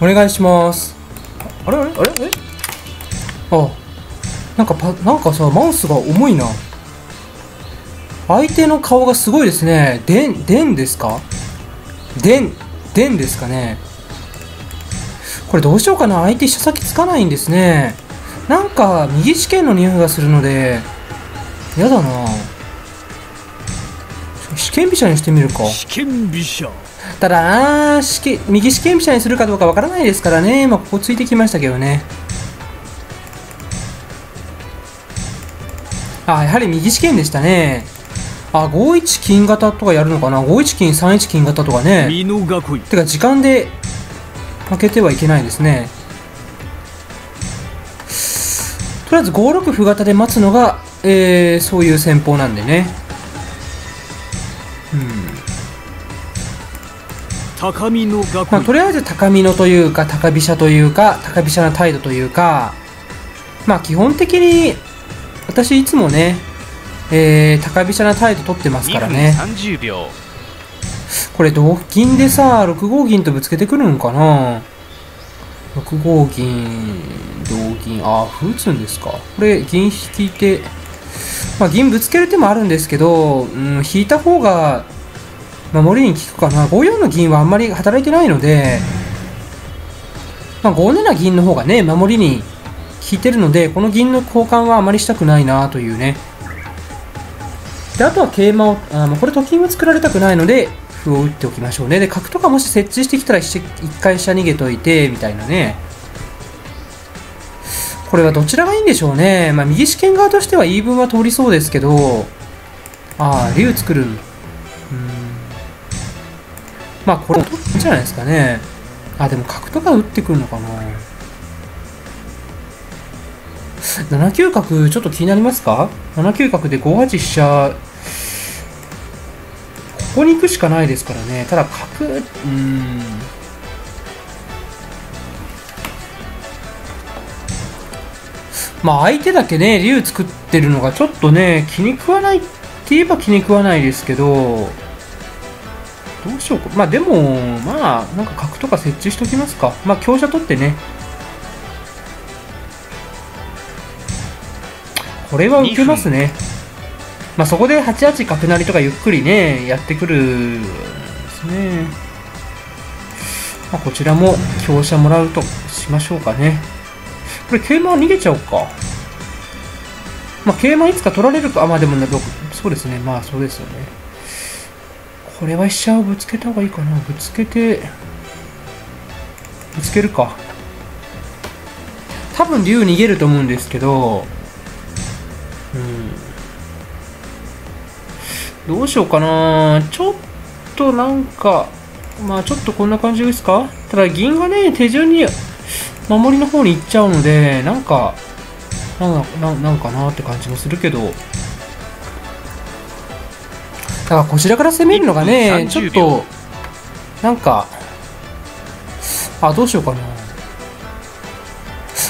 お願いします。あれあれあれえあ、なんかさ、マウスが重いな。相手の顔がすごいですね。でんですかね。これどうしようかな。相手飛車先つかないんですね。なんか右四間の匂いがするのでやだな。四間飛車にしてみるか。ただ右四間飛車にするかどうかわからないですからね。今ここついてきましたけどね。あ、やはり右四間でしたね。あ、5一金型とかやるのかな。5一金3一金型とかね。てか時間で負けてはいけないですね。とりあえず5六歩型で待つのが、そういう戦法なんでね。高見の学、まあ、とりあえず高見のというか高飛車というか高飛車の態度というか、まあ基本的に私いつもね、高飛車の態度取ってますからね。2分30秒。これ同金でさ6五銀とぶつけてくるのかな。6五銀同銀、ああ歩打つんですか。これ銀引いて、まあ、銀ぶつける手もあるんですけど、引いた方が守りに効くかな。5四の銀はあんまり働いてないので、まあ、5七銀の方がね守りに効いてるので、この銀の交換はあまりしたくないなというね。であとは桂馬を、これと金を作られたくないので歩を打っておきましょうね。で角とかもし設置してきたら一回飛車逃げといてみたいなね。これはどちらがいいんでしょうね。まあ、右四間側としては言い分は通りそうですけど、ああ竜作る、まあこれも取るんじゃないですかね。あ、でも角とか打ってくるのかな。7九角ちょっと気になりますか。7九角で5八飛車、ここに行くしかないですからね。ただ角、まあ相手だけね竜作ってるのがちょっとね気に食わないって言えば気に食わないですけど、どうしようか。まあでもまあなんか角とか設置しときますか。まあ香車取ってね。これは受けますね。まあそこで8八角成とかゆっくりねやってくるんですね。まあこちらも香車もらうとしましょうかね。これ桂馬は逃げちゃおうか。まあ桂馬いつか取られるか。あ、まあでもそうですね。まあそうですよね。これは飛車をぶつけた方がいいかな。ぶつけるか。多分竜逃げると思うんですけど、どうしようかな。ちょっとなんかまあちょっとこんな感じですか。ただ銀がね手順に守りの方に行っちゃうので、なんかなって感じもするけど、だからこちらから攻めるのがねちょっとなんか、あ、どうしようかな。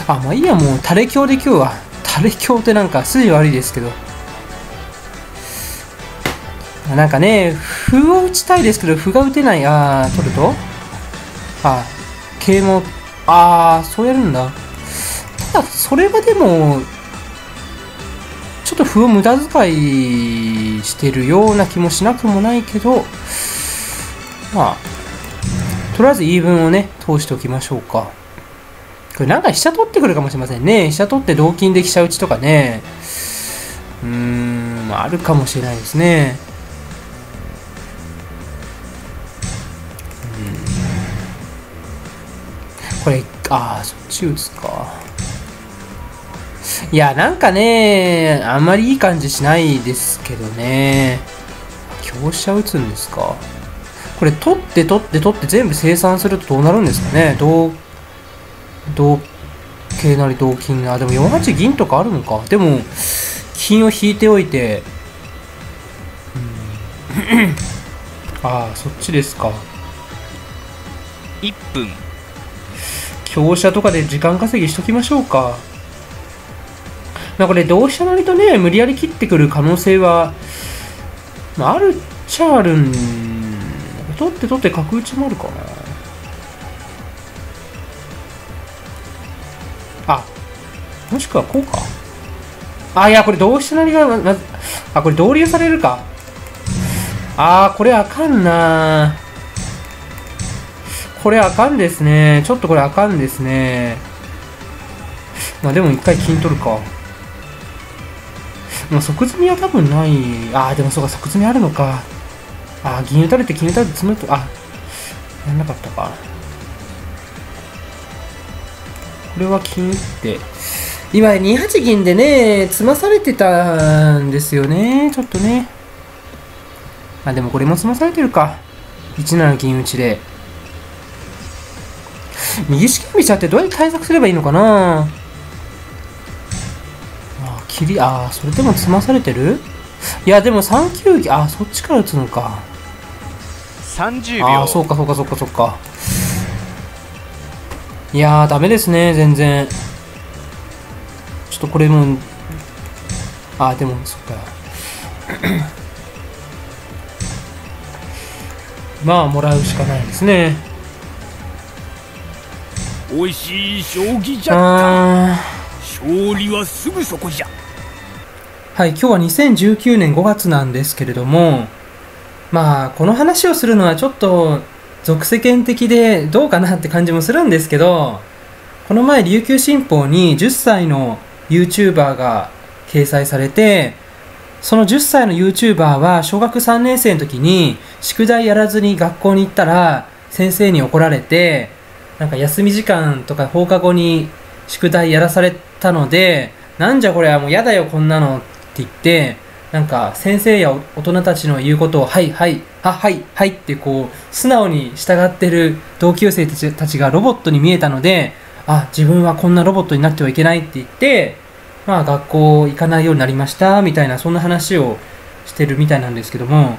あ、まあいいや、もう垂れ橋で今日は。垂れ橋ってなんか筋悪いですけど、なんかね歩を打ちたいですけど歩が打てない。ああ取ると、あ、桂も、ああそうやるんだ。ただそれはでもちょっと歩を無駄遣いしてるような気もしなくもないけど、まあとりあえず言い分をね通しておきましょうか。これなんか飛車取ってくるかもしれませんね。飛車取って同金で飛車打ちとかね、あるかもしれないですね。これ、ああそっち打つか。いやなんかねあんまりいい感じしないですけどね。香車打つんですか。これ取って取って取って全部清算するとどうなるんですかね。同桂なり同金な、でも4八銀とかあるのか。でも金を引いておいて、ああそっちですか。1分、香車とかで時間稼ぎしときましょうか。まあこれ同飛車成とね無理やり切ってくる可能性は、まあ、あるっちゃあるん。取って角打ちもあるかな。あ、もしくはこうか。あ、いや、これ同飛車成がまず、あ、これ同竜されるか。あー、これあかんなー。これあかんですね。ちょっとこれあかんですね。まあでも一回金取るか。まあ即詰みは多分ない。あー、でもそうか、即詰みあるのか。あー、銀打たれて金打たれて詰むと、あ、やんなかったか。これは金打って。今2八銀でね、詰まされてたんですよね。ちょっとね。あ、でもこれも詰まされてるか。1七銀打ちで。右四間飛車ってどうやって対策すればいいのかな。あ、切り、あ、それでも詰まされてる。いや、でも3九銀、あ、そっちから打つのか。30秒。あ、そうかそうかそうかそうか。いやー、ダメですね、全然。ちょっとこれも、あ、でも、そっか。まあ、もらうしかないですね。おいしい将棋じゃった。勝利はすぐそこじゃ。はい、今日は2019年5月なんですけれども、まあ、この話をするのはちょっと、俗世間的でどうかなって感じもするんですけど、この前琉球新報に10歳の YouTuber が掲載されて、その10歳の YouTuber は小学3年生の時に宿題やらずに学校に行ったら先生に怒られて、なんか休み時間とか放課後に宿題やらされたので、なんじゃこれはもうやだよこんなのって言って、なんか先生や大人たちの言うことをはいはいあはいはいってこう素直に従ってる同級生たちがロボットに見えたので、あ、自分はこんなロボットになってはいけないって言って、まあ学校行かないようになりましたみたいな、そんな話をしてるみたいなんですけども、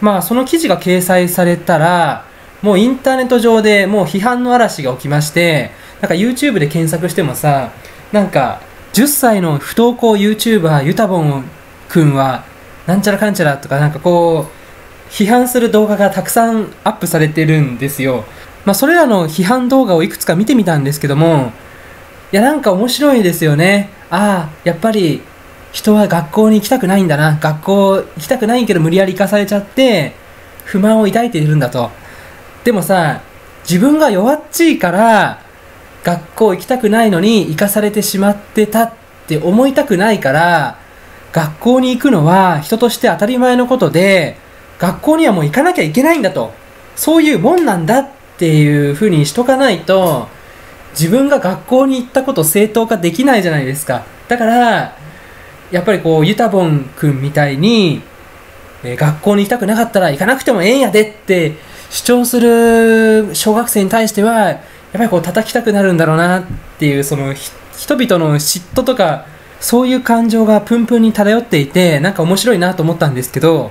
まあその記事が掲載されたらもうインターネット上でもう批判の嵐が起きまして、なんか YouTube で検索してもさ、なんか10歳の不登校 YouTuber ゆたぼんを君はなんちゃらかんちゃらとか、なんかこう批判する動画がたくさんアップされてるんですよ。まあそれらの批判動画をいくつか見てみたんですけども、いや、なんか面白いですよね。ああ、やっぱり人は学校に行きたくないんだな、学校行きたくないけど無理やり行かされちゃって不満を抱いているんだと。でもさ、自分が弱っちいから学校行きたくないのに行かされてしまってたって思いたくないから、学校に行くのは人として当たり前のことで、学校にはもう行かなきゃいけないんだと、そういうもんなんだっていうふうにしとかないと、自分が学校に行ったことを正当化できないじゃないですか。だからやっぱりこうゆたぼんくんみたいに、学校に行きたくなかったら行かなくてもええんやでって主張する小学生に対しては、やっぱりこう叩きたくなるんだろうなっていう、その人々の嫉妬とかそういう感情がプンプンに漂っていて、なんか面白いなと思ったんですけど、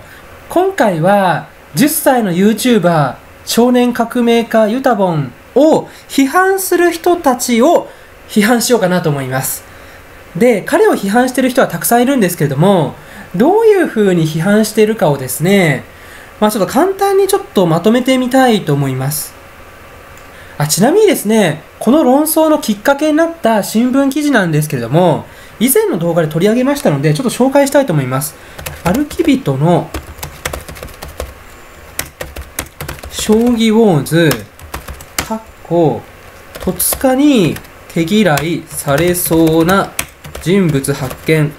今回は10歳の YouTuber 少年革命家ゆたぼんを批判する人たちを批判しようかなと思います。で、彼を批判している人はたくさんいるんですけれども、どういうふうに批判しているかをですね、まあちょっと簡単にちょっとまとめてみたいと思います。あ、ちなみにですね、この論争のきっかけになった新聞記事なんですけれども、以前の動画で取り上げましたので、ちょっと紹介したいと思います。歩き人の将棋ウォーズ、かっこ、戸塚に毛嫌いされそうな人物発見。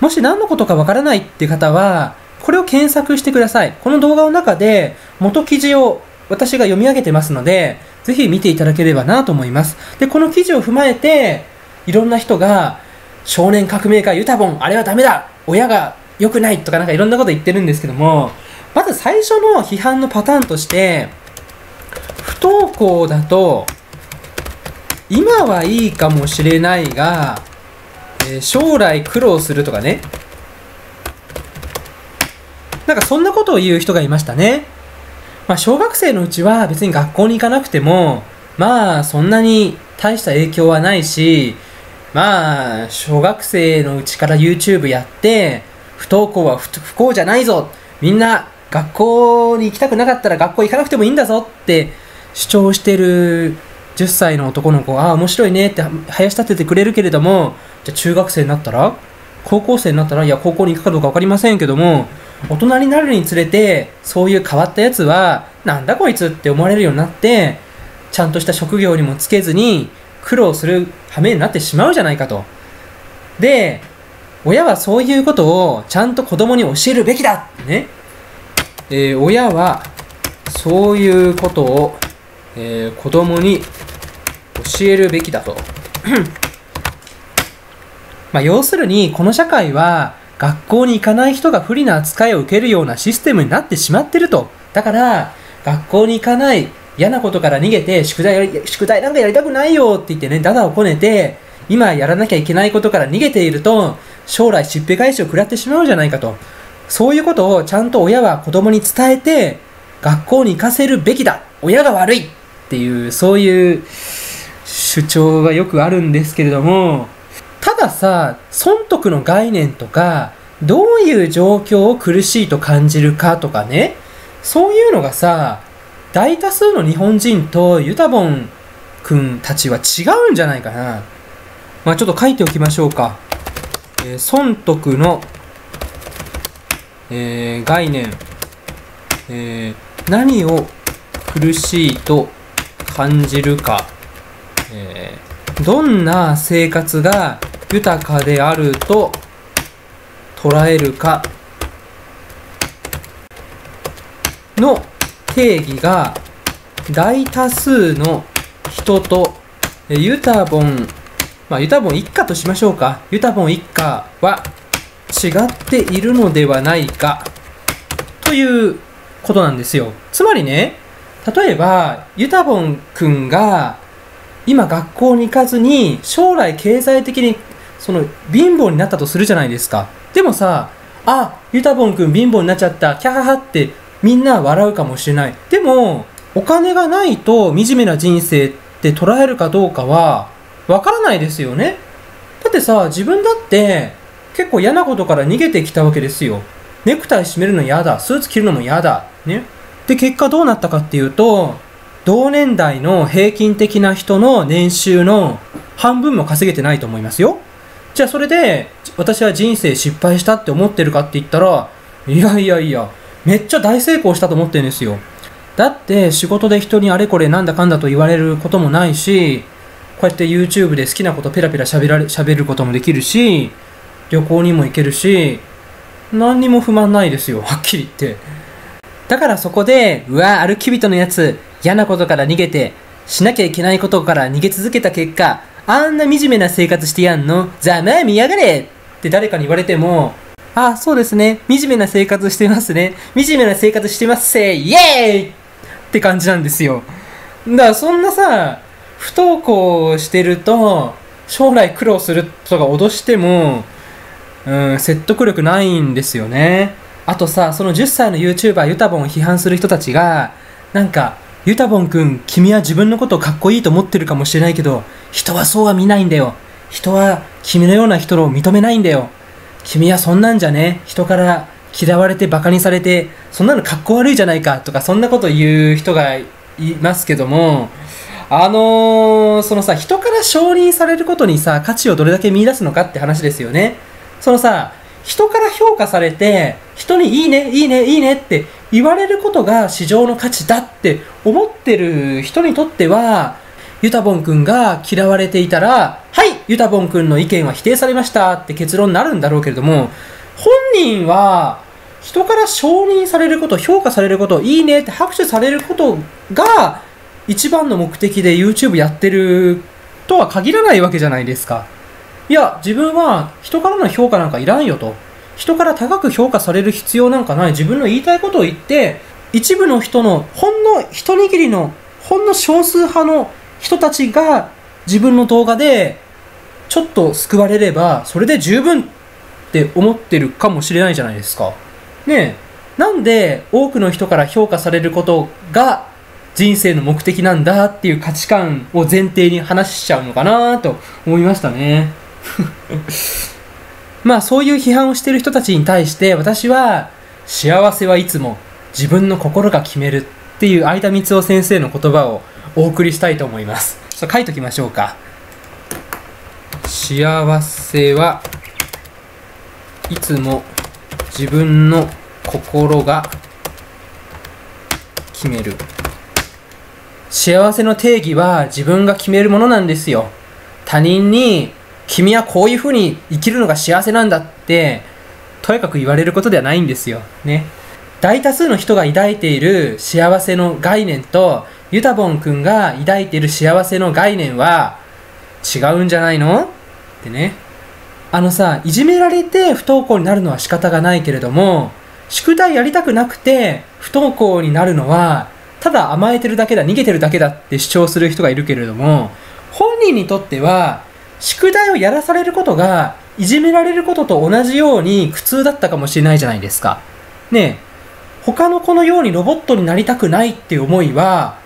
もし何のことかわからないっていう方は、これを検索してください。この動画の中で元記事を私が読み上げてますので、ぜひ見ていただければなと思います。で、この記事を踏まえて、いろんな人が、少年革命家ゆたぼん、あれはダメだ、親が良くないとか、なんかいろんなこと言ってるんですけども、まず最初の批判のパターンとして、不登校だと、今はいいかもしれないが、将来苦労するとかね。なんかそんなことを言う人がいましたね。まあ小学生のうちは別に学校に行かなくても、まあそんなに大した影響はないし、まあ、小学生のうちから YouTube やって、不登校は不幸じゃないぞ、みんな学校に行きたくなかったら学校行かなくてもいいんだぞって主張してる10歳の男の子が「ああ面白いね」って林立ててくれるけれども、じゃあ中学生になったら高校生になったら、いや高校に行くかどうか分かりませんけども、大人になるにつれてそういう変わったやつはなんだこいつって思われるようになって、ちゃんとした職業にもつけずに苦労する羽目になってしまうじゃないかと。で親はそういうことをちゃんと子供に教えるべきだってね、親はそういうことを、子供に教えるべきだとまあ要するにこの社会は学校に行かない人が不利な扱いを受けるようなシステムになってしまってると。だから学校に行かない、嫌なことから逃げて宿題なんかやりたくないよって言ってね、ダダをこねて今やらなきゃいけないことから逃げていると将来しっぺ返しを食らってしまうじゃないかと。そういうことをちゃんと親は子供に伝えて学校に行かせるべきだ、親が悪いっていう、そういう主張がよくあるんですけれども、たださ、損得の概念とかどういう状況を苦しいと感じるかとかね、そういうのがさ、大多数の日本人とゆたぼんくんたちは違うんじゃないかな。まあちょっと書いておきましょうか。損得の、概念、何を苦しいと感じるか、どんな生活が豊かであると捉えるかの定義が大多数の人とゆたぼん、まあゆたぼん一家としましょうか、ゆたぼん一家は違っているのではないかということなんですよ。つまりね、例えばゆたぼんくんが今学校に行かずに将来経済的にその貧乏になったとするじゃないですか。でもさ、あ、ゆたぼんくん貧乏になっちゃった、キャハハってみんな笑うかもしれない。でも、お金がないと惨めな人生って捉えるかどうかはわからないですよね。だってさ、自分だって結構嫌なことから逃げてきたわけですよ。ネクタイ締めるの嫌だ、スーツ着るのも嫌だ。ね。で、結果どうなったかっていうと、同年代の平均的な人の年収の半分も稼げてないと思いますよ。じゃあそれで、私は人生失敗したって思ってるかって言ったら、いやいやいや、めっちゃ大成功したと思ってるんですよ。だって仕事で人にあれこれなんだかんだと言われることもないし、こうやって YouTube で好きなことペラペラ喋ることもできるし、旅行にも行けるし、何にも不満ないですよ、はっきり言って。だからそこで、うわ、歩き人のやつ、嫌なことから逃げて、しなきゃいけないことから逃げ続けた結果、あんな惨めな生活してやんの、ざまあ見やがれって誰かに言われても、ああ、そうですね。惨めな生活してますね。惨めな生活してますせ、イエーイって感じなんですよ。だからそんなさ、不登校してると、将来苦労するとか脅しても、説得力ないんですよね。あとさ、その10歳の YouTuber ゆたぼんを批判する人たちが、なんか、ゆたぼんくん、君は自分のことをかっこいいと思ってるかもしれないけど、人はそうは見ないんだよ。人は君のような人を認めないんだよ。君はそんなんじゃね、人から嫌われてバカにされて、そんなのかっこ悪いじゃないかとか、そんなこと言う人がいますけども、そのさ、人から承認されることにさ、価値をどれだけ見出すのかって話ですよね。そのさ、人から評価されて、人にいいね、いいね、いいねって言われることが市場の価値だって思ってる人にとっては、ゆたぼんくんが嫌われていたら、はい、ゆたぼんくんの意見は否定されましたって結論になるんだろうけれども、本人は人から承認されること、評価されること、いいねって拍手されることが一番の目的で YouTube やってるとは限らないわけじゃないですか。いや、自分は人からの評価なんかいらんよと。人から高く評価される必要なんかない。自分の言いたいことを言って、一部の人の、ほんの一握りの、ほんの少数派の人たちが自分の動画でちょっと救われればそれで十分って思ってるかもしれないじゃないですか。ねえ、なんで多くの人から評価されることが人生の目的なんだっていう価値観を前提に話しちゃうのかなと思いましたね。まあそういう批判をしてる人たちに対して私は幸せはいつも自分の心が決めるっていう相田みつを先生の言葉をお送りしたいと思います。ちょっと書いときましょうか。幸せはいつも自分の心が決める。幸せの定義は自分が決めるものなんですよ。他人に君はこういうふうに生きるのが幸せなんだってとにかく言われることではないんですよ。ね。大多数の人が抱いている幸せの概念とゆたぼんくんが抱いている幸せの概念は違うんじゃないのってね。いじめられて不登校になるのは仕方がないけれども、宿題やりたくなくて不登校になるのはただ甘えてるだけだ、逃げてるだけだって主張する人がいるけれども、本人にとっては宿題をやらされることがいじめられることと同じように苦痛だったかもしれないじゃないですか。ねえ、他の子のようにロボットになりたくないっていう思いは、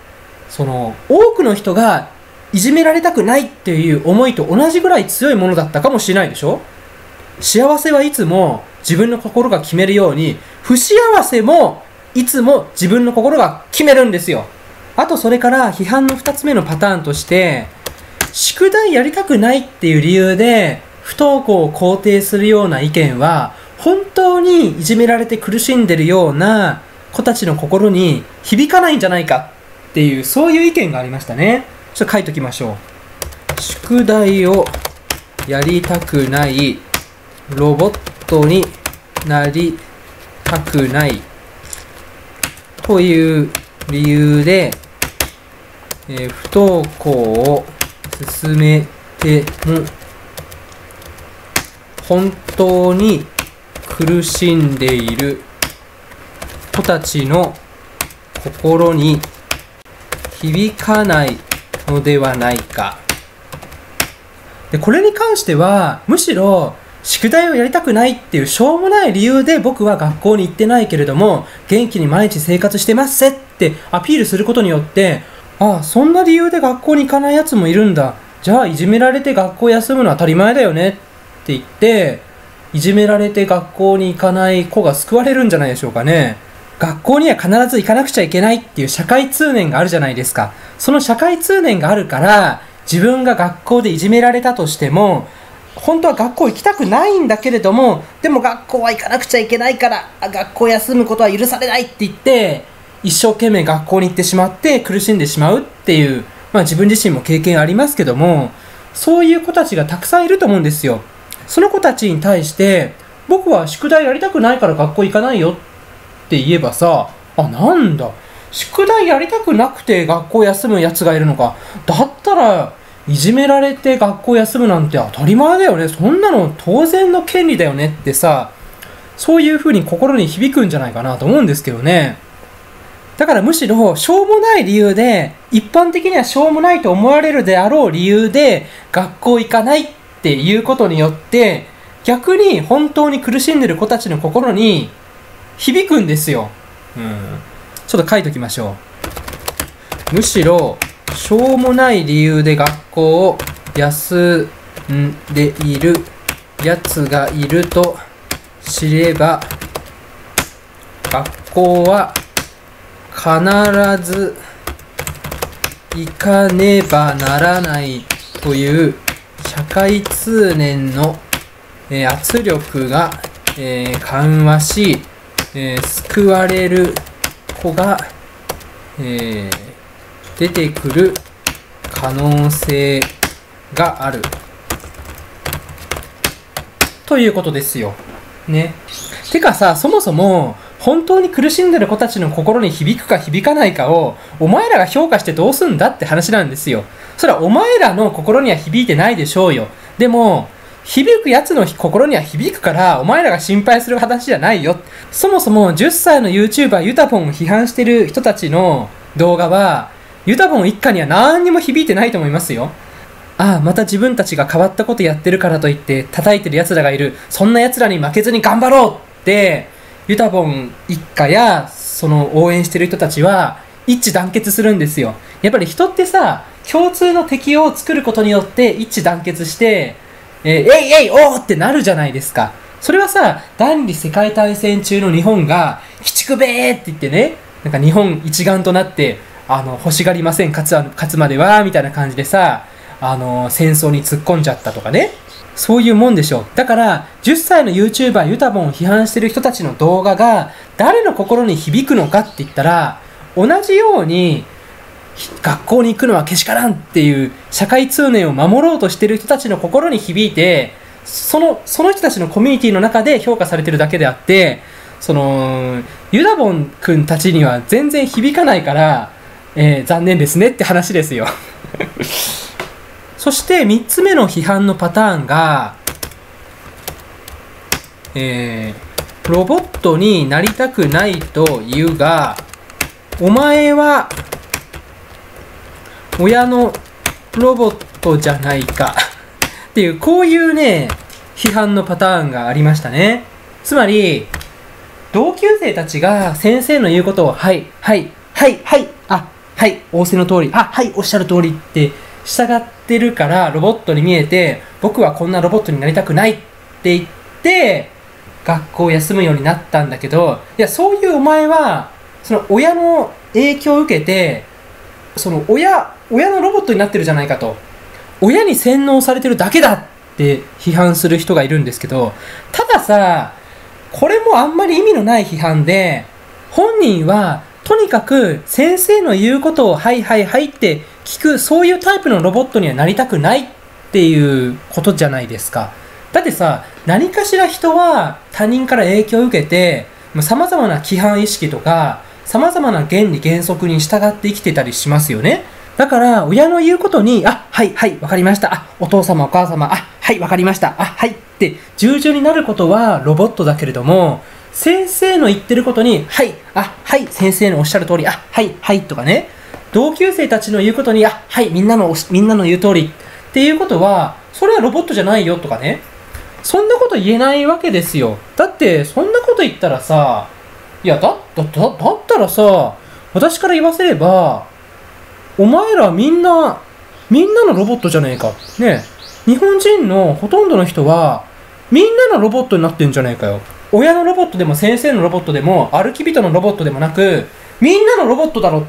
多くの人がいじめられたくないっていう思いと同じぐらい強いものだったかもしれないでしょ。幸せはいつも自分の心が決めるように、不幸せもいつも自分の心が決めるんですよ。あとそれから批判の2つ目のパターンとして、宿題やりたくないっていう理由で不登校を肯定するような意見は、本当にいじめられて苦しんでるような子たちの心に響かないんじゃないかっていう、そういう意見がありましたね。ちょっと書いときましょう。宿題をやりたくない、ロボットになりたくないという理由で、不登校を進めても本当に苦しんでいる子たちの心に響かないのではないか。で、これに関してはむしろ宿題をやりたくないっていうしょうもない理由で僕は学校に行ってないけれども元気に毎日生活してますってアピールすることによって、ああ、そんな理由で学校に行かないやつもいるんだ、じゃあいじめられて学校休むのは当たり前だよねって言っていじめられて学校に行かない子が救われるんじゃないでしょうかね。学校には必ず行かなくちゃいけないっていう社会通念があるじゃないですか。その社会通念があるから自分が学校でいじめられたとしても本当は学校行きたくないんだけれども、でも学校は行かなくちゃいけないから学校休むことは許されないって言って一生懸命学校に行ってしまって苦しんでしまうっていう、自分自身も経験ありますけども、そういう子たちがたくさんいると思うんですよ。その子たちに対して、僕は宿題やりたくないから学校行かないよって言えばさ、あ、なんだ、宿題やりたくなくて学校休むやつがいるのか。だったら、いじめられて学校休むなんて当たり前だよね。そんなの当然の権利だよねってさ、そういうふうに心に響くんじゃないかなと思うんですけどね。だからむしろ、しょうもない理由で、一般的にはしょうもないと思われるであろう理由で、学校行かないっていうことによって逆に本当に苦しんでる子たちの心に響くんですよ。ちょっと書いときましょう。むしろしょうもない理由で学校を休んでいるやつがいると知れば学校は必ず行かねばならないという社会通念の圧力が緩和し、救われる子が出てくる可能性があるということですよ。ね。てかさ、そもそも本当に苦しんでる子たちの心に響くか響かないかをお前らが評価してどうすんだって話なんですよ。それはお前らの心には響いてないでしょうよ。でも響くやつの心には響くからお前らが心配する話じゃないよ。そもそも10歳の YouTuber ゆたぼんを批判してる人たちの動画はゆたぼん一家には何にも響いてないと思いますよ。ああ、また自分たちが変わったことやってるからといって叩いてるやつらがいる。そんなやつらに負けずに頑張ろうってゆたぼん一家やその応援してる人たちは一致団結するんですよ。やっぱり人ってさ、共通の敵を作ることによって一致団結して、えいえいおーってなるじゃないですか。それはさ、第二次世界大戦中の日本が、鬼畜べーって言ってね、なんか日本一丸となって、欲しがりません、勝つまでは、みたいな感じでさ、戦争に突っ込んじゃったとかね。そういうもんでしょ。だから、10歳の YouTuber ユタボンを批判してる人たちの動画が、誰の心に響くのかって言ったら、同じように、学校に行くのはけしからんっていう、社会通念を守ろうとしてる人たちの心に響いて、その人たちのコミュニティの中で評価されてるだけであって、ユダボン君たちには全然響かないから、残念ですねって話ですよ。そして3つ目の批判のパターンが、ロボットになりたくないと言うが、お前は親のロボットじゃないか。っていう、こういうね、批判のパターンがありましたね。つまり、同級生たちが先生の言うことを、はい、はい、はい、はい、あ、はい、仰せの通り、あ、はい、おっしゃる通りって従ってるからロボットに見えて、僕はこんなロボットになりたくないって言って、学校を休むようになったんだけど、いや、そういうお前は、その親の影響を受けて、その親のロボットになってるじゃないかと。親に洗脳されてるだけだって批判する人がいるんですけど、たださ、これもあんまり意味のない批判で、本人はとにかく先生の言うことをはいはいはいって聞く、そういうタイプのロボットにはなりたくないっていうことじゃないですか。だってさ、何かしら人は他人から影響を受けて、様々な規範意識とか、様々な原理原則に従って生きてたりしますよね。だから、親の言うことに、あ、はい、はい、わかりました。あ、お父様、お母様、あ、はい、わかりました。あ、はいって、従順になることはロボットだけれども、先生の言ってることに、はい、あ、はい、先生のおっしゃる通り、あ、はい、はいとかね、同級生たちの言うことに、あ、はい、みんなの言う通りっていうことは、それはロボットじゃないよとかね、そんなこと言えないわけですよ。だって、そんなこと言ったらさ、いや、だったらさ、私から言わせれば、お前らみんなのロボットじゃねえか。ねえ。日本人のほとんどの人は、みんなのロボットになってんじゃねえかよ。親のロボットでも先生のロボットでも、歩き人のロボットでもなく、みんなのロボットだろ。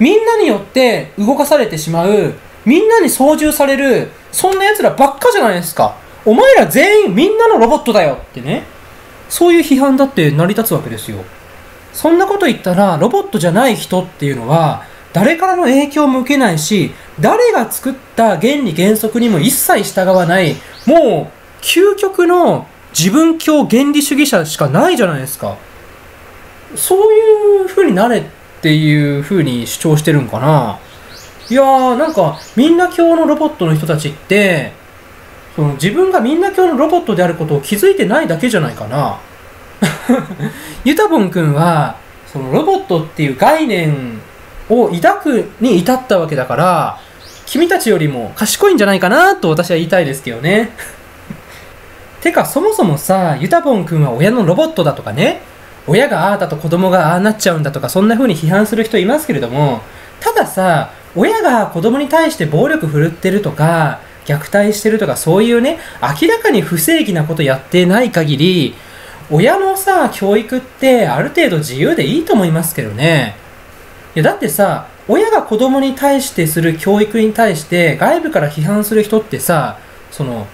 みんなによって動かされてしまう、みんなに操縦される、そんな奴らばっかじゃないですか。お前ら全員みんなのロボットだよってね。そういう批判だって成り立つわけですよ。そんなこと言ったら、ロボットじゃない人っていうのは、誰からの影響も受けないし、誰が作った原理原則にも一切従わない、もう究極の自分教原理主義者しかないじゃないですか。そういう風になれっていう風に主張してるんかな。いやー、なんかみんな教のロボットの人たちって、その自分がみんな教のロボットであることを気づいてないだけじゃないかな。ユタボン君は、そのロボットっていう概念を抱くに至ったわけだから、君たちよりも賢いんじゃないかなと私は言いたいですけどね。てか、そもそもさ、ユタボン君は親のロボットだとかね、親がああだと子供がああなっちゃうんだとか、そんな風に批判する人いますけれども、たださ、親が子供に対して暴力振るってるとか、虐待してるとか、そういうね、明らかに不正義なことやってない限り、親のさ、教育ってある程度自由でいいと思いますけどね。いや、だってさ、親が子供に対してする教育に対して外部から批判する人ってさ、その、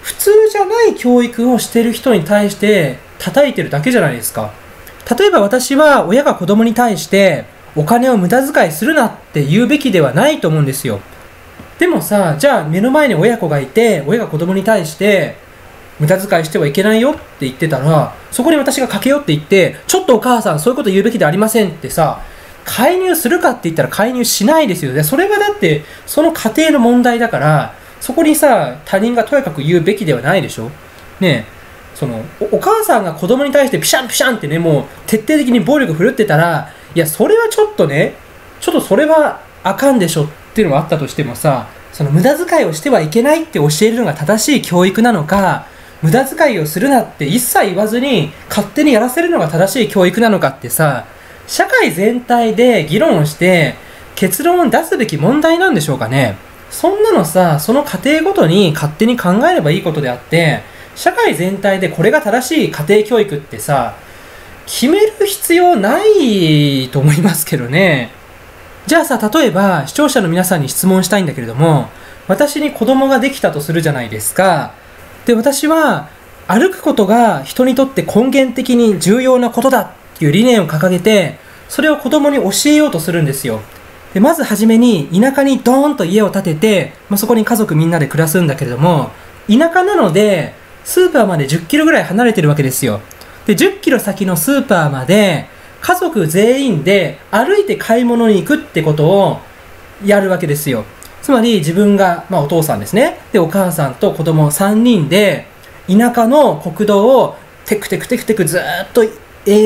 普通じゃない教育をしてる人に対して叩いてるだけじゃないですか。例えば私は親が子供に対してお金を無駄遣いするなって言うべきではないと思うんですよ。でもさ、じゃあ目の前に親子がいて、親が子供に対して無駄遣いしてはいけないよって言ってたら、そこに私が駆け寄って言って、ちょっとお母さんそういうこと言うべきでありませんってさ、介入するかって言ったら介入しないですよね。それはだって、その家庭の問題だから、そこにさ、他人がとやかく言うべきではないでしょ。ねえ、その、お母さんが子供に対してピシャンピシャンってね、もう徹底的に暴力振るってたら、いや、それはちょっとね、ちょっとそれはあかんでしょっていうのがあったとしてもさ、その無駄遣いをしてはいけないって教えるのが正しい教育なのか、無駄遣いをするなって一切言わずに勝手にやらせるのが正しい教育なのかってさ、社会全体で議論をして結論を出すべき問題なんでしょうかね。そんなのさ、その家庭ごとに勝手に考えればいいことであって、社会全体でこれが正しい家庭教育ってさ、決める必要ないと思いますけどね。じゃあさ、例えば視聴者の皆さんに質問したいんだけれども、私に子供ができたとするじゃないですか。で、私は歩くことが人にとって根源的に重要なことだっていう理念を掲げて、それを子供に教えようとするんですよ。で、まずはじめに田舎にドーンと家を建てて、そこに家族みんなで暮らすんだけれども、田舎なのでスーパーまで10キロぐらい離れてるわけですよ。で、10キロ先のスーパーまで家族全員で歩いて買い物に行くってことをやるわけですよ。つまり自分が、お父さんですね。で、お母さんと子供3人で田舎の国道をテクテクテクテクずーっと永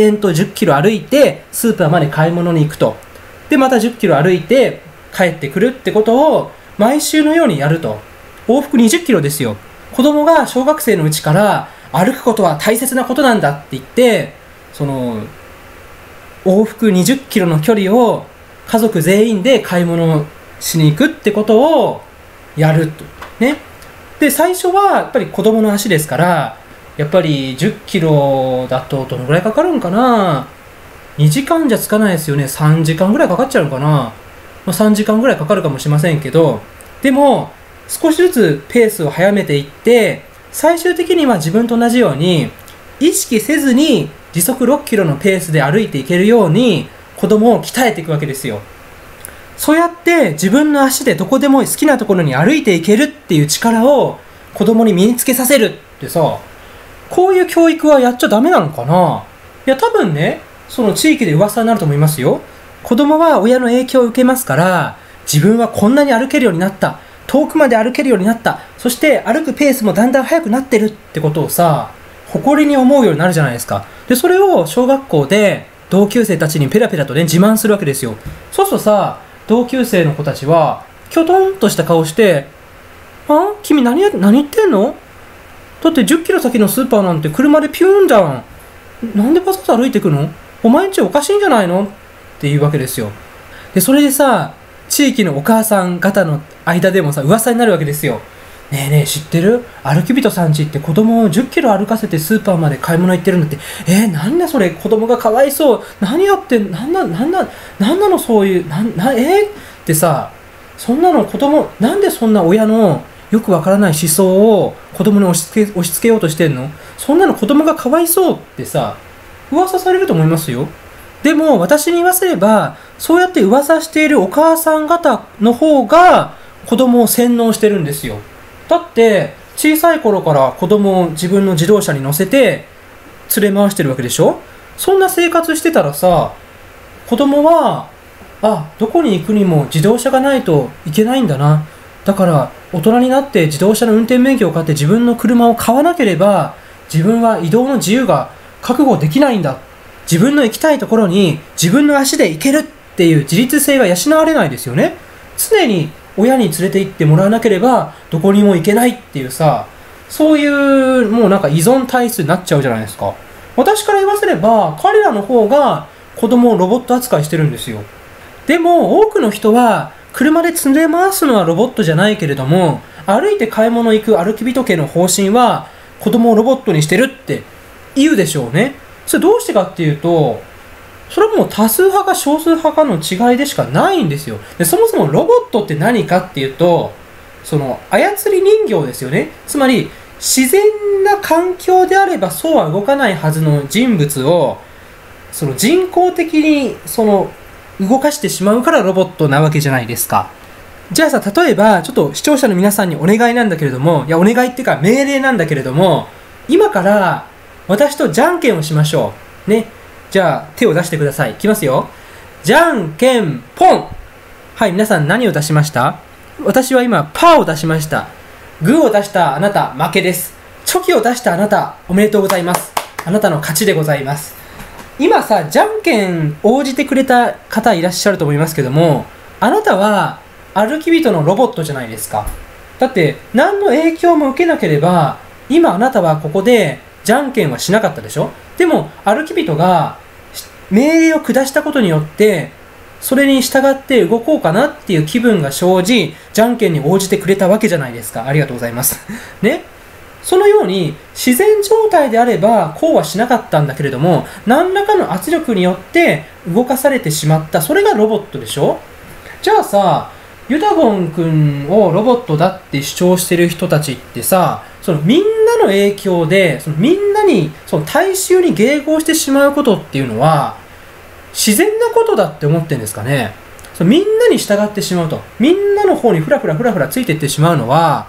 遠と10キロ歩いてスーパーまで買い物に行くと。で、また10キロ歩いて帰ってくるってことを毎週のようにやると。往復20キロですよ。子供が小学生のうちから歩くことは大切なことなんだって言って、往復20キロの距離を家族全員で買い物しに行くってことをやると。ね。で、最初はやっぱり子供の足ですから、やっぱり10キロだとどのぐらいかかるんかな？ 2 時間じゃつかないですよね。3時間ぐらいかかっちゃうのかな？3時間ぐらいかかるかもしれませんけど、でも少しずつペースを早めていって、最終的には自分と同じように意識せずに時速6キロのペースで歩いていけるように子供を鍛えていくわけですよ。そうやって自分の足でどこでも好きなところに歩いていけるっていう力を子供に身につけさせるってさ、こういう教育はやっちゃダメなのかな？いや、多分ね、その地域で噂になると思いますよ。子供は親の影響を受けますから、自分はこんなに歩けるようになった。遠くまで歩けるようになった。そして歩くペースもだんだん速くなってるってことをさ、誇りに思うようになるじゃないですか。で、それを小学校で同級生たちにペラペラとね、自慢するわけですよ。そうするとさ、同級生の子たちは、きょとんとした顔して、あ？君何言ってんの？だって10キロ先のスーパーなんて車でピューンじゃん。なんでパサパサ歩いてくの？お前んちおかしいんじゃないの？っていうわけですよ。で、それでさ、地域のお母さん方の間でもさ、噂になるわけですよ。ねえねえ、知ってる？歩き人さんちって子供を10キロ歩かせてスーパーまで買い物行ってるんだって。なんだそれ、子供がかわいそう。何やってん、なんなのそういう、ってさ、そんなの子供、なんでそんな親のよくわからない思想を子供に押し付けようとしてんの？そんなの子供がかわいそうってさ、噂されると思いますよ。でも私に言わせれば、そうやって噂しているお母さん方の方が子供を洗脳してるんですよ。だって小さい頃から子供を自分の自動車に乗せて連れ回してるわけでしょ？そんな生活してたらさ、子供は、どこに行くにも自動車がないといけないんだな。だから大人になって自動車の運転免許を買って自分の車を買わなければ自分は移動の自由が覚悟できないんだ。自分の行きたいところに自分の足で行けるっていう自立性は養われないですよね。常に親に連れて行ってもらわなければどこにも行けないっていうさ、そういうもうなんか依存体質になっちゃうじゃないですか。私から言わせれば彼らの方が子供をロボット扱いしてるんですよ。でも多くの人は車で連れ回すのはロボットじゃないけれども、歩いて買い物行く歩き人系の方針は子供をロボットにしてるって言うでしょうね。それどうしてかっていうと、それはもう多数派か少数派かの違いでしかないんですよ。で、そもそもロボットって何かっていうと、操り人形ですよね。つまり自然な環境であればそうは動かないはずの人物を、人工的に動かしてしまうからロボットなわけじゃないですか。じゃあさ、例えばちょっと視聴者の皆さんにお願いなんだけれども、いやお願いっていうか命令なんだけれども、今から私とじゃんけんをしましょう。ね。じゃあ手を出してください。いきますよ。じゃんけんポン。はい、皆さん何を出しました？私は今パーを出しました。グーを出したあなた負けです。チョキを出したあなたおめでとうございます。あなたの勝ちでございます。今さ、じゃんけん応じてくれた方いらっしゃると思いますけども、あなたは歩き人のロボットじゃないですか。だって何の影響も受けなければ、今あなたはここでじゃんけんはしなかったでしょ？でも歩き人が命令を下したことによって、それに従って動こうかなっていう気分が生じ、じゃんけんに応じてくれたわけじゃないですか。ありがとうございます。ね。そのように自然状態であればこうはしなかったんだけれども、何らかの圧力によって動かされてしまった。それがロボットでしょ？じゃあさ、ユタボン君をロボットだって主張してる人たちってさ、そのみんなの影響で、そのみんなにその大衆に迎合してしまうことっていうのは自然なことだって思ってるんですかね。そのみんなに従ってしまうと、みんなの方にフラフラついていってしまうのは、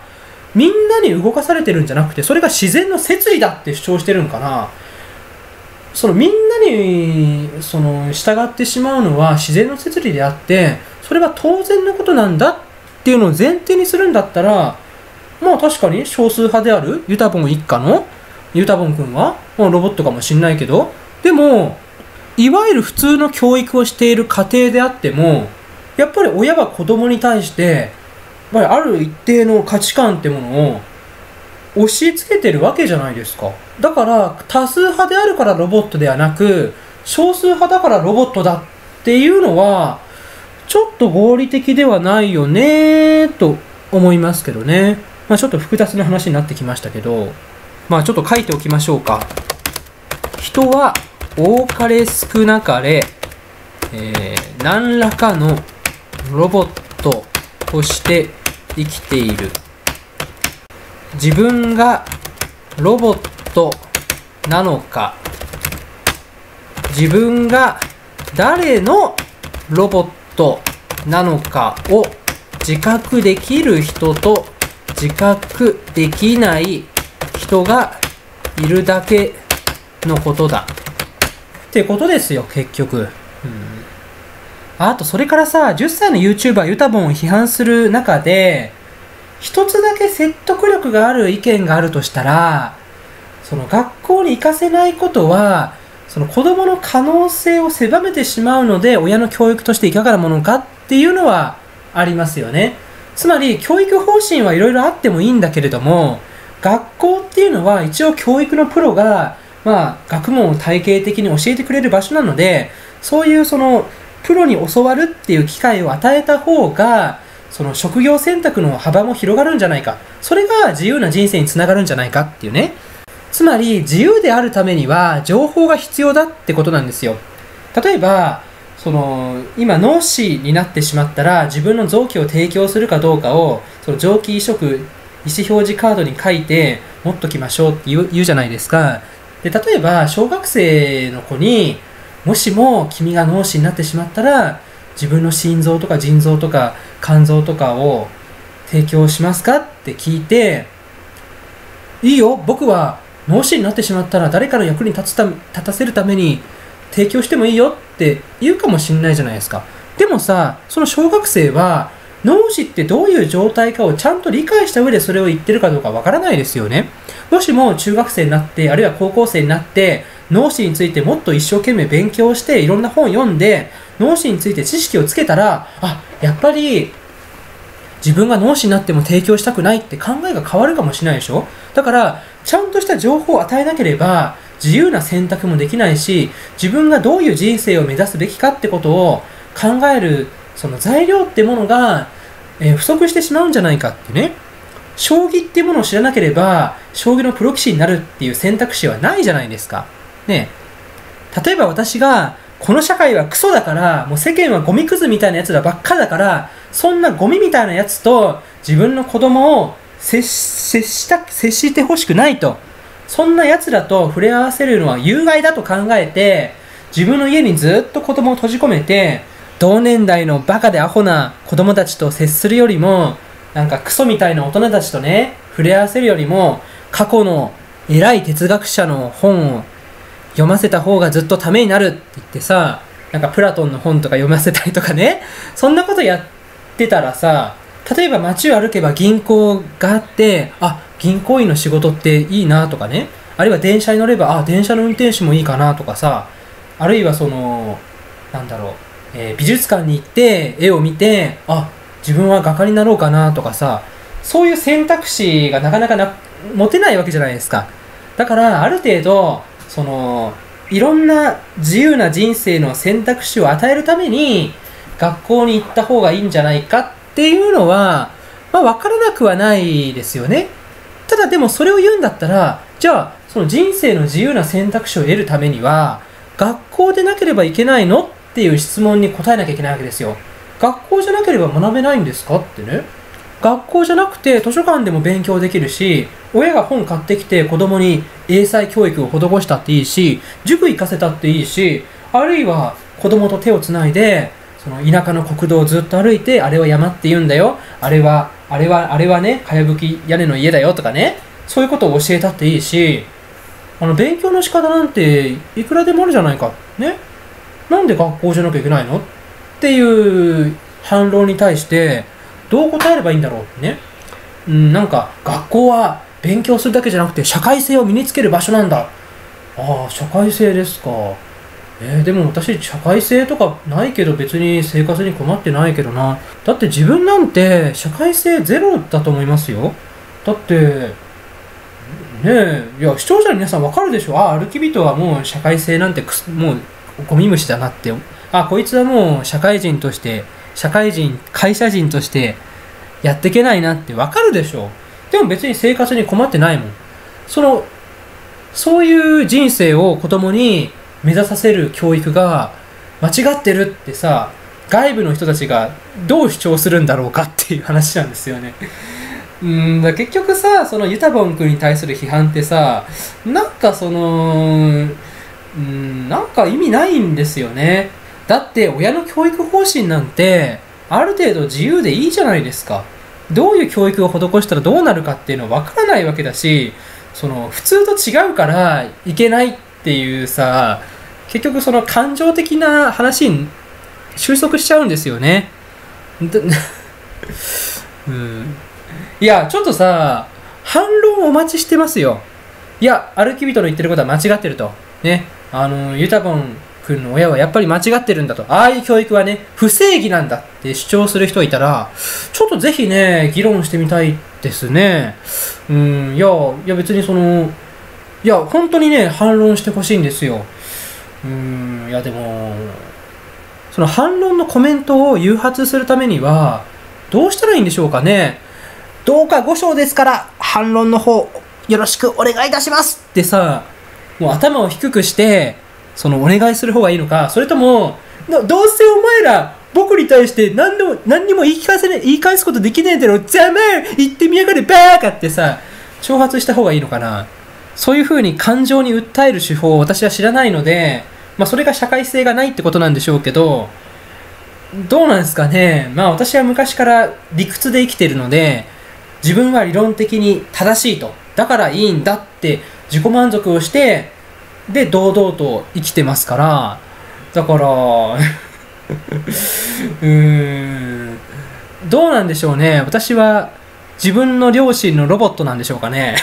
みんなに動かされてるんじゃなくて、それが自然の摂理だって主張してるのかな。そのみんなにその従ってしまうのは自然の摂理であって、それは当然のことなんだっていうのを前提にするんだったら、まあ確かに少数派であるユタボン一家のユタボン君はもうロボットかもしんないけど、でもいわゆる普通の教育をしている家庭であっても、やっぱり親は子供に対してやっぱりある一定の価値観ってものを押し付けてるわけじゃないですか。だから多数派であるからロボットではなく、少数派だからロボットだっていうのはちょっと合理的ではないよねと思いますけどね。まあちょっと複雑な話になってきましたけど、まあちょっと書いておきましょうか。人は多かれ少なかれ、何らかのロボットとして生きている。自分がロボットなのか、自分が誰のロボットなのかを自覚できる人と自覚できない人がいるだけのことだってことですよ、結局。あとそれからさ、10歳の YouTuber ユタボンを批判する中で、一つだけ説得力がある意見があるとしたら、その学校に行かせないことは、その子供の可能性を狭めてしまうので、親の教育としていかがなものかっていうのはありますよね。つまり、教育方針はいろいろあってもいいんだけれども、学校っていうのは一応教育のプロが、まあ、学問を体系的に教えてくれる場所なので、そういうその、プロに教わるっていう機会を与えた方が、その職業選択の幅も広がるんじゃないか。それが自由な人生につながるんじゃないかっていうね。つまり自由であるためには情報が必要だってことなんですよ。例えば、その今脳死になってしまったら自分の臓器を提供するかどうかをその臓器移植意思表示カードに書いて持っときましょうって言うじゃないですか。で、例えば小学生の子に、もしも君が脳死になってしまったら、自分の心臓とか腎臓とか肝臓とかを提供しますかって聞いて、いいよ、僕は脳死になってしまったら誰かの役に立たせるために提供してもいいよって言うかもしれないじゃないですか。でもさ、その小学生は脳死ってどういう状態かをちゃんと理解した上でそれを言ってるかどうかわからないですよね。もしも中学生になって、あるいは高校生になって、脳死についてもっと一生懸命勉強して、いろんな本を読んで脳死について知識をつけたら、あ、やっぱり自分が脳死になっても提供したくないって考えが変わるかもしれないでしょ。だからちゃんとした情報を与えなければ自由な選択もできないし、自分がどういう人生を目指すべきかってことを考えるその材料ってものが、不足してしまうんじゃないかってね。将棋ってものを知らなければ将棋のプロ棋士になるっていう選択肢はないじゃないですかね。例えば私が、この社会はクソだから、もう世間はゴミクズみたいな奴らばっかだから、そんなゴミみたいな奴と自分の子供を接してほしくないと。そんな奴らと触れ合わせるのは有害だと考えて、自分の家にずっと子供を閉じ込めて、同年代のバカでアホな子供たちと接するよりも、なんかクソみたいな大人たちとね、触れ合わせるよりも、過去の偉い哲学者の本を読ませた方がずっとためになるって言ってさ、なんかプラトンの本とか読ませたりとかね、そんなことやってたらさ、例えば街を歩けば銀行があって、あ、銀行員の仕事っていいなとかね、あるいは電車に乗れば、あ、電車の運転手もいいかなとかさ、あるいはその、なんだろう、美術館に行って絵を見て、あ、自分は画家になろうかなとかさ、そういう選択肢がなかなか持てないわけじゃないですか。だからある程度、そのいろんな自由な人生の選択肢を与えるために学校に行った方がいいんじゃないかっていうのは、まあ、分からなくはないですよね。ただでもそれを言うんだったら、じゃあその人生の自由な選択肢を得るためには学校でなければいけないのっていう質問に答えなきゃいけないわけですよ。学校じゃなければ学べないんですかってね。学校じゃなくて図書館でも勉強できるし、親が本買ってきて子供に英才教育を施したっていいし、塾行かせたっていいし、あるいは子供と手をつないで、その田舎の国道をずっと歩いて、あれは山って言うんだよ。あれはね、かやぶき屋根の家だよとかね。そういうことを教えたっていいし、勉強の仕方なんていくらでもあるじゃないか。ね。なんで学校じゃなきゃいけないのっていう反論に対して、どう答えればいいんだろうってね。なんか、学校は勉強するだけじゃなくて社会性を身につける場所なんだ。ああ、社会性ですか。でも私、社会性とかないけど別に生活に困ってないけどな。だって自分なんて社会性ゼロだと思いますよ。だって、いや、視聴者の皆さんわかるでしょ。ああ、歩き人はもう社会性なんてもうゴミ虫だなって。あ、こいつはもう会社人としてやっていけないなってわかるでしょ。でも別に生活に困ってないもん。そういう人生を子供に目指させる教育が間違ってるってさ、外部の人たちがどう主張するんだろうかっていう話なんですよね。だ結局さ、そのユタボン君に対する批判ってさ、なんか意味ないんですよね。だって親の教育方針なんてある程度自由でいいじゃないですか。どういう教育を施したらどうなるかっていうのは分からないわけだし、普通と違うからいけないっていうさ、結局その感情的な話に収束しちゃうんですよね。いや、ちょっとさ、反論をお待ちしてますよ。いや、歩き人の言ってることは間違ってると。ね。ユタボン君の親はやっぱり間違ってるんだと。ああいう教育はね、不正義なんだって主張する人いたら、ちょっとぜひね、議論してみたいですね。いや別に本当にね、反論してほしいんですよ。いやでも、その反論のコメントを誘発するためには、どうしたらいいんでしょうかね。どうか5章ですから、反論の方、よろしくお願いいたしますってさ、もう頭を低くして、お願いする方がいいのか、それとも、どうせお前ら、僕に対して何にも言い返すことできねえだろ、ざまぁ言ってみやがれ、バーカってさ、挑発した方がいいのかな。そういう風に感情に訴える手法を私は知らないので、それが社会性がないってことなんでしょうけど、どうなんですかね。私は昔から理屈で生きてるので、自分は理論的に正しいと。だからいいんだって自己満足をして、で、堂々と生きてますから。だから、どうなんでしょうね。私は自分の両親のロボットなんでしょうかね。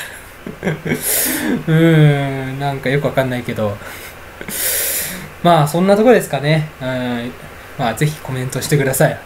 なんかよくわかんないけど。そんなとこですかね。ぜひコメントしてください。